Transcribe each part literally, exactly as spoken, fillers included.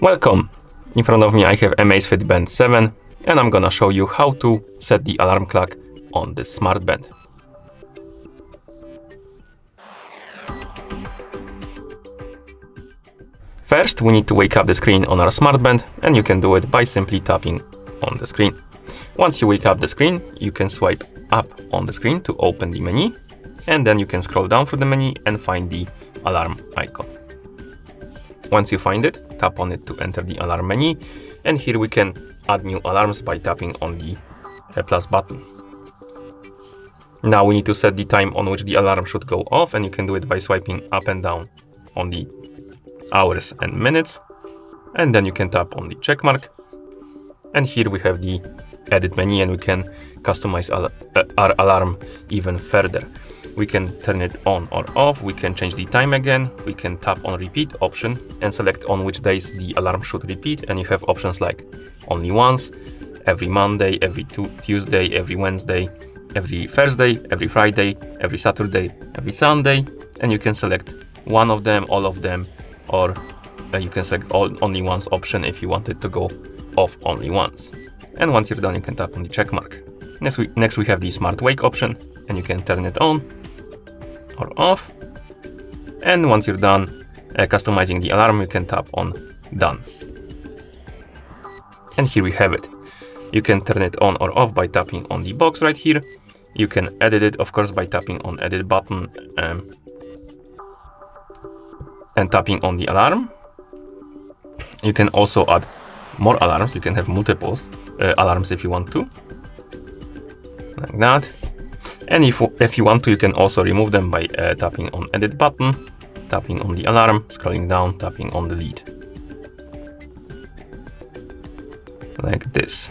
Welcome! In front of me I have Amazfit Band seven and I'm gonna show you how to set the alarm clock on this smart band. First we need to wake up the screen on our smart band, and you can do it by simply tapping on the screen. Once you wake up the screen, you can swipe up on the screen to open the menu, and then you can scroll down through the menu and find the alarm icon. Once you find it, tap on it to enter the alarm menu, and here we can add new alarms by tapping on the plus button. Now we need to set the time on which the alarm should go off, and you can do it by swiping up and down on the hours and minutes, and then you can tap on the check mark, and here we have the edit menu, and we can customize al uh, our alarm even further. We can turn it on or off, we can change the time again, we can tap on repeat option and select on which days the alarm should repeat, and you have options like only once, every Monday, every Tuesday, every Wednesday, every Thursday, every Friday, every Saturday, every Sunday, and you can select one of them, all of them, or uh, you can select all only once option if you want it to go off only once. And once you're done, you can tap on the check mark. Next we, next we have the smart wake option, and you can turn it on or off. And once you're done uh, customizing the alarm, you can tap on done. And here we have it. You can turn it on or off by tapping on the box right here. You can edit it, of course, by tapping on edit button um, and tapping on the alarm. You can also add more alarms. You can have multiples uh, alarms if you want to, like that. And if, if you want to, you can also remove them by uh, tapping on edit button, tapping on the alarm, scrolling down, tapping on delete, like this.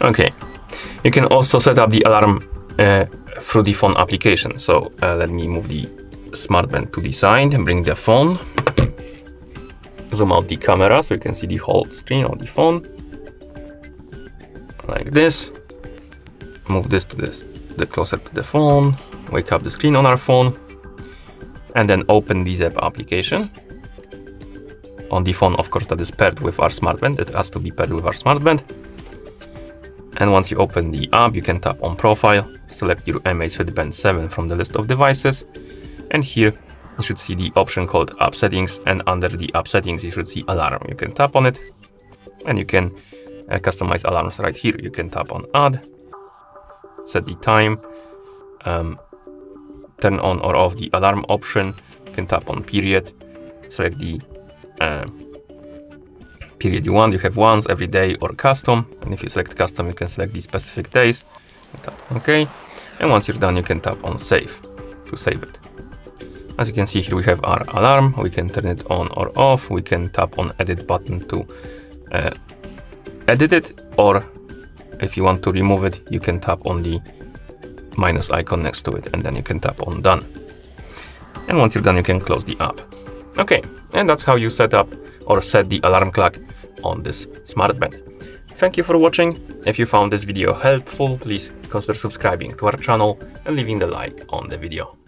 Okay, you can also set up the alarm uh, through the phone application. So uh, let me move the smart band to the side and bring the phone. Zoom out the camera so you can see the whole screen of the phone, like this. Move this to this, the closer to the phone, wake up the screen on our phone, and then open the Zap application. On the phone, of course, that is paired with our smart band. It has to be paired with our smart band. And once you open the app, you can tap on profile, select your Amazfit Band seven from the list of devices, and here you should see the option called App Settings, and under the App Settings you should see Alarm. You can tap on it, and you can uh, customize alarms right here. You can tap on Add, set the time, um, turn on or off the alarm option. You can tap on Period, select the uh, period you want. You have once, every day, or custom, and if you select custom, you can select the specific days. Tap OK, and once you're done, you can tap on Save to save it. As you can see, here we have our alarm. We can turn it on or off. We can tap on edit button to uh, edit it, or if you want to remove it, you can tap on the minus icon next to it, and then you can tap on done. And once you're done, you can close the app. Okay, and that's how you set up or set the alarm clock on this smart band. Thank you for watching. If you found this video helpful, please consider subscribing to our channel and leaving the like on the video.